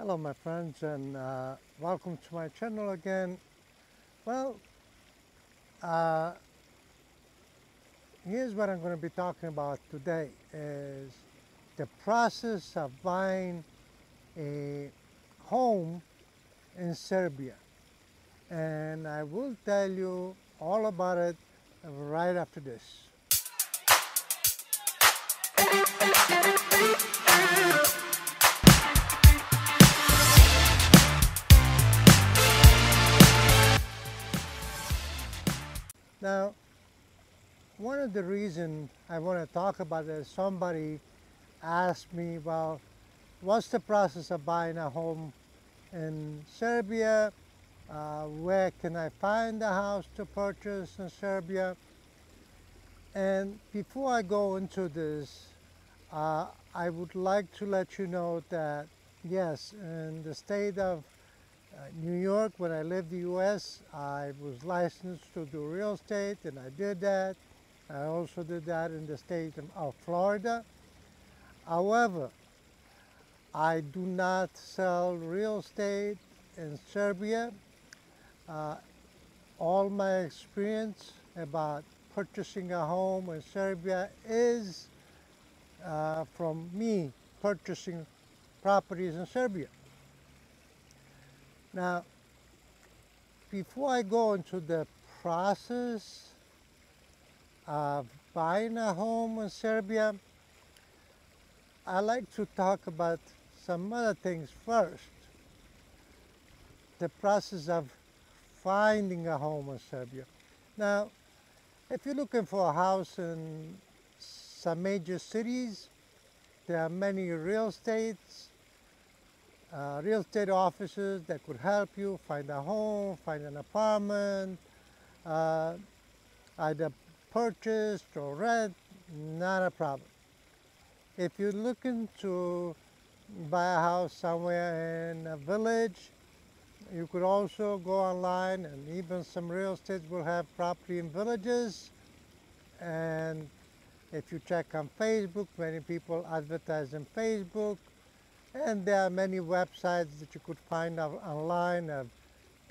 Hello my friends, and welcome to my channel again. Well, here's what I'm going to be talking about today, is the process of buying a home in Serbia. And I will tell you all about it right after this. Now, one of the reasons I want to talk about this, somebody asked me, well, what's the process of buying a home in Serbia? Where can I find a house to purchase in Serbia? And before I go into this, I would like to let you know that, yes, in the state of New York, when I lived in the U.S., I was licensed to do real estate, and I did that. I also did that in the state of Florida. However, I do not sell real estate in Serbia. All my experience about purchasing a home in Serbia is from me purchasing properties in Serbia. Now, before I go into the process of buying a home in Serbia, I like to talk about some other things first. The process of finding a home in Serbia. Now, if you're looking for a house in some major cities, there are many real estate offices that could help you find a home, find an apartment, either purchased or rent, not a problem. If you're looking to buy a house somewhere in a village, you could also go online, and even some real estate will have property in villages. And if you check on Facebook, many people advertise on Facebook. And there are many websites that you could find online of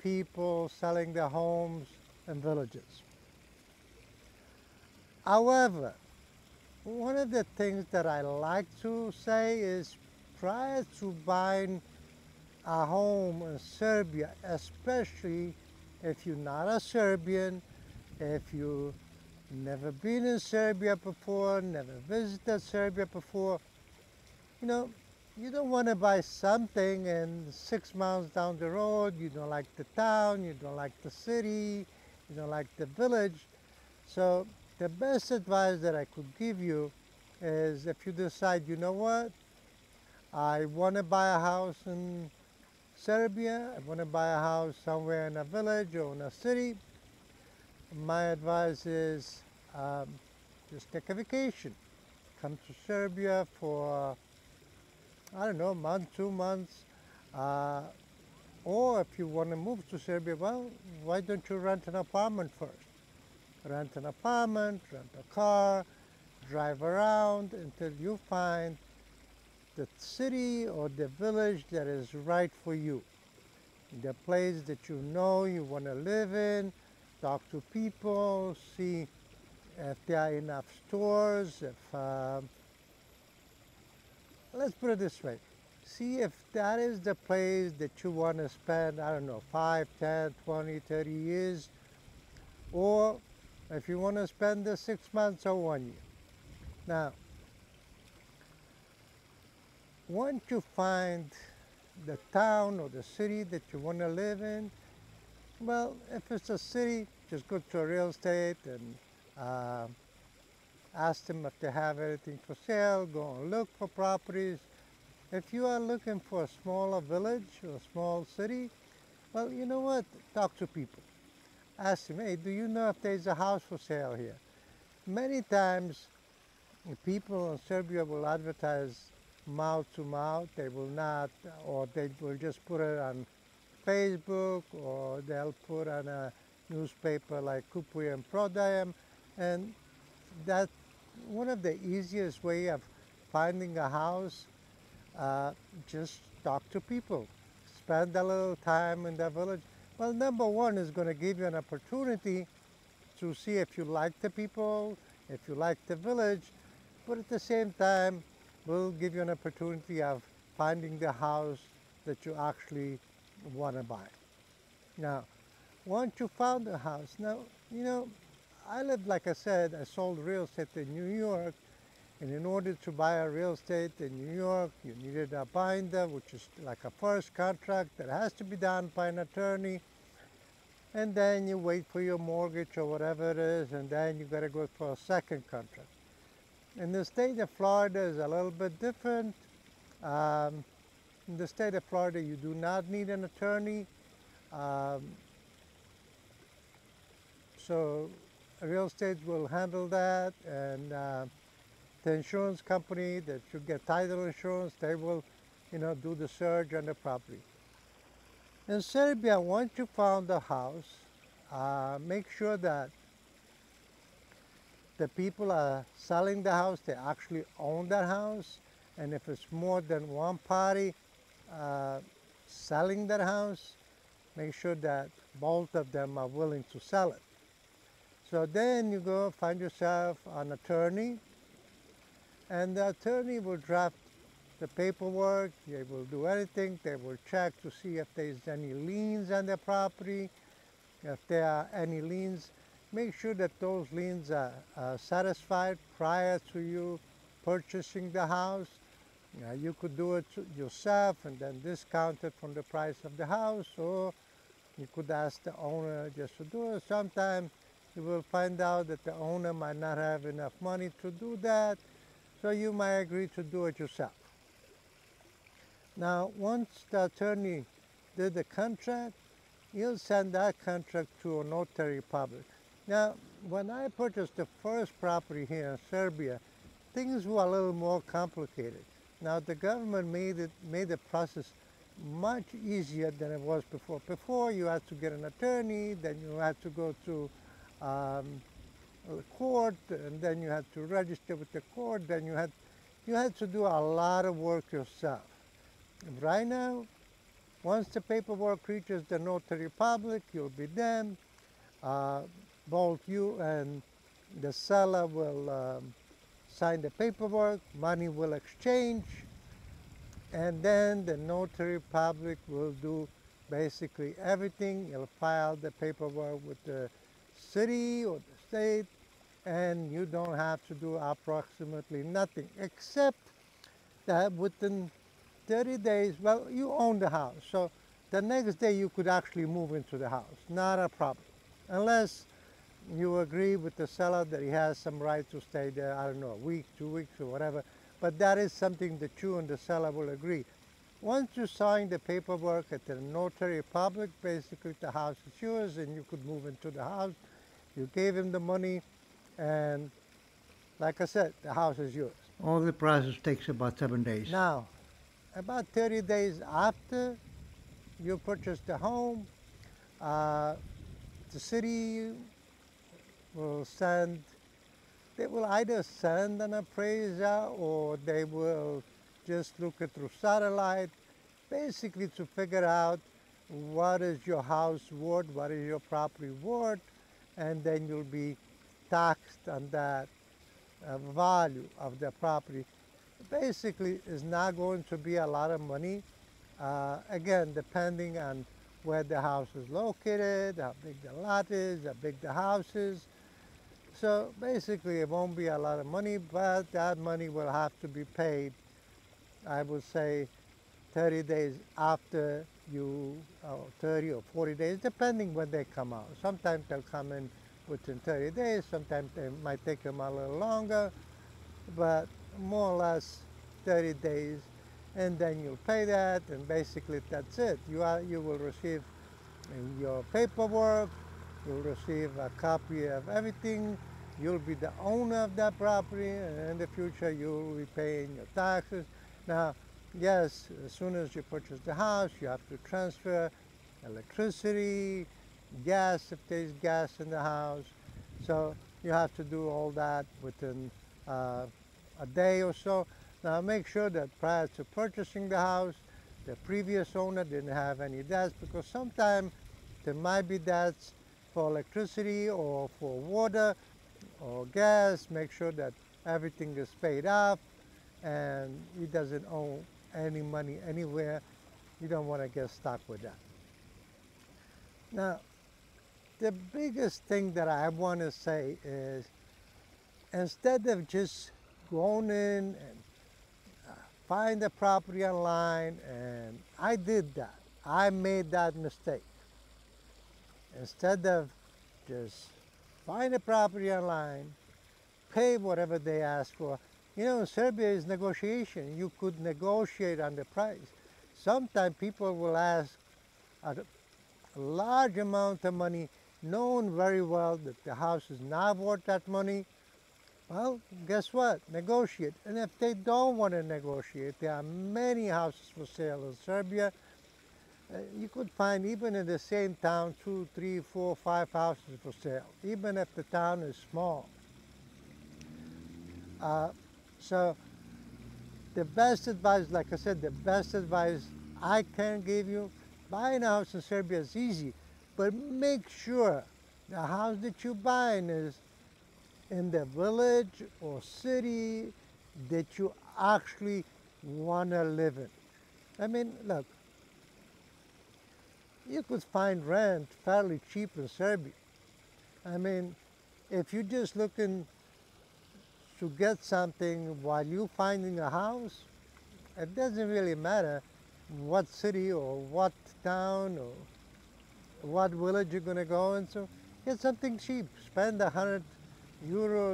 people selling their homes in villages. However, one of the things that I like to say is, prior to buying a home in Serbia, especially if you're not a Serbian, if you've never been in Serbia before, never visited Serbia before, you know, you don't want to buy something and 6 months down the road, you don't like the town, you don't like the city, you don't like the village. So the best advice that I could give you is, if you decide, you know what, I want to buy a house in Serbia, I want to buy a house somewhere in a village or in a city, my advice is just take a vacation. Come to Serbia for, I don't know, a month, 2 months, or if you want to move to Serbia, well, why don't you rent an apartment first? Rent an apartment, rent a car, drive around until you find the city or the village that is right for you. The place that you know you want to live in, talk to people, see if there are enough stores, if let's put it this way, see if that is the place that you want to spend, I don't know, 5, 10, 20, 30 years, or if you want to spend the 6 months or 1 year. Now, once you find the town or the city that you want to live in, well, if it's a city, just go to a real estate and ask them if they have anything for sale, go and look for properties. If you are looking for a smaller village or a small city, well, you know what, talk to people. Ask them, hey, do you know if there's a house for sale here? Many times, people in Serbia will advertise mouth to mouth. They will not, or they will just put it on Facebook, or they'll put on a newspaper like Kupujem Prodajem, and that's one of the easiest way of finding a house just talk to people, spend a little time in that village. Well, number one is going to give you an opportunity to see if you like the people, if you like the village, but at the same time, will give you an opportunity of finding the house that you actually want to buy. Now, once you found a house, now, you know, I lived, like I said, I sold real estate in New York, and in order to buy a real estate in New York, you needed a binder, which is like a first contract that has to be done by an attorney, and then you wait for your mortgage or whatever it is, and then you got to go for a second contract. In the state of Florida is a little bit different. In the state of Florida, you do not need an attorney. So real estate will handle that, and the insurance company that you get title insurance, they will, you know, do the search on the property. In Serbia, once you found a house, make sure that the people are selling the house, they actually own that house, and if it's more than one party selling that house, make sure that both of them are willing to sell it. So then you go find yourself an attorney, and the attorney will draft the paperwork, they will do anything, they will check to see if there's any liens on the property. If there are any liens, make sure that those liens are satisfied prior to you purchasing the house. You could do it yourself and then discount it from the price of the house, or you could ask the owner just to do it. Sometimes you will find out that the owner might not have enough money to do that, so you might agree to do it yourself. Now, once the attorney did the contract, he'll send that contract to a notary public. Now, when I purchased the first property here in Serbia, things were a little more complicated. Now, the government made the process much easier than it was before. Before, you had to get an attorney, then you had to go to court, and then you had to register with the court, then you had to do a lot of work yourself. And right now, once the paperwork reaches the notary public, you'll be done. Both you and the seller will sign the paperwork, money will exchange, and then the notary public will do basically everything. You'll file the paperwork with the city or the state, and you don't have to do approximately nothing, except that within 30 days, well, you own the house, so the next day you could actually move into the house, not a problem. Unless you agree with the seller that he has some right to stay there, I don't know, a week, 2 weeks, or whatever, but that is something that you and the seller will agree. Once you sign the paperwork at the notary public, basically the house is yours and you could move into the house. You gave him the money, and like I said, the house is yours. All the process takes about 7 days. Now, about 30 days after you purchase the home, the city will send, they will either send an appraiser or they will just look it through satellite, basically to figure out what is your house worth, what is your property worth, and then you'll be taxed on that value of the property. Basically, it's not going to be a lot of money, again, depending on where the house is located, how big the lot is, how big the house is. So basically it won't be a lot of money, but that money will have to be paid, I would say 30 days after you, or 30 or 40 days, depending when they come out. Sometimes they'll come in within 30 days, sometimes they might take them a little longer, but more or less 30 days. And then you'll pay that, and basically that's it. You will receive your paperwork, you'll receive a copy of everything, you'll be the owner of that property, and in the future you'll be paying your taxes. Now, yes, as soon as you purchase the house, you have to transfer electricity, gas, if there's gas in the house. So you have to do all that within a day or so. Now make sure that prior to purchasing the house, the previous owner didn't have any debts, because sometimes there might be debts for electricity or for water or gas. Make sure that everything is paid off and he doesn't owe any money anywhere. You don't want to get stuck with that. Now, the biggest thing that I want to say is, instead of just going in and find the property online, and I did that. I made that mistake. Instead of just find a property online, pay whatever they ask for. You know, in Serbia is negotiation. You could negotiate on the price. Sometimes people will ask a large amount of money, knowing very well that the house is not worth that money. Well, guess what? Negotiate. And if they don't want to negotiate, there are many houses for sale in Serbia. You could find, even in the same town, 2, 3, 4, 5 houses for sale, even if the town is small. So the best advice, like I said, the best advice I can give you, buying a house in Serbia is easy, but make sure the house that you're buying is in the village or city that you actually want to live in. I mean, look, you could find rent fairly cheap in Serbia. I mean, if you're just looking to get something while you're finding a house, it doesn't really matter what city or what town or what village you're going to go into. Get something cheap. Spend €100,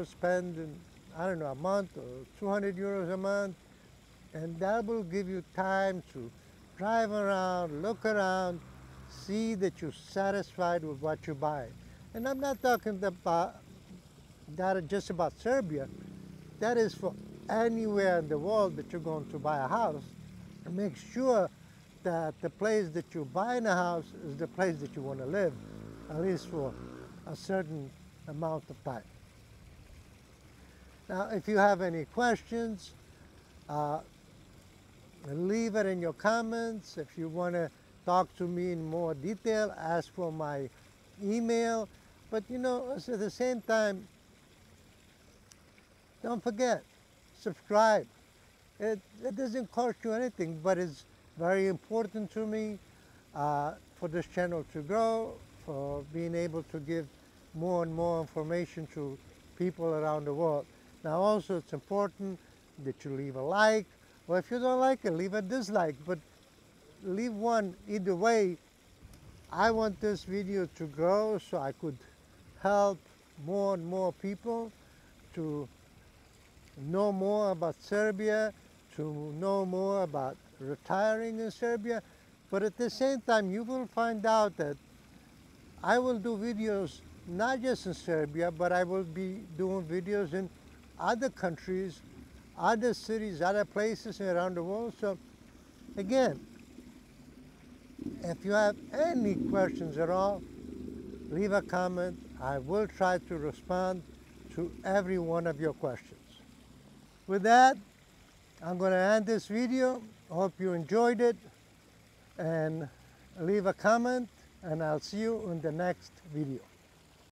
spend, I don't know, a month, or €200 a month, and that will give you time to drive around, look around, see that you're satisfied with what you buy. And I'm not talking about that just about Serbia. That is for anywhere in the world that you're going to buy a house. And make sure that the place that you're buying a house is the place that you want to live, at least for a certain amount of time. Now, if you have any questions, leave it in your comments. If you want to talk to me in more detail, ask for my email. But you know, at the same time, don't forget, subscribe. It doesn't cost you anything, but it's very important to me for this channel to grow, for being able to give more and more information to people around the world. Now also, it's important that you leave a like, or if you don't like it, leave a dislike, but leave one either way. I want this video to grow so I could help more and more people to know more about Serbia, to know more about retiring in Serbia. But at the same time, you will find out that I will do videos not just in Serbia, but I will be doing videos in other countries, other cities, other places around the world. So again, if you have any questions at all, leave a comment. I will try to respond to every one of your questions. With that, I'm going to end this video. I hope you enjoyed it, and leave a comment, and I'll see you in the next video.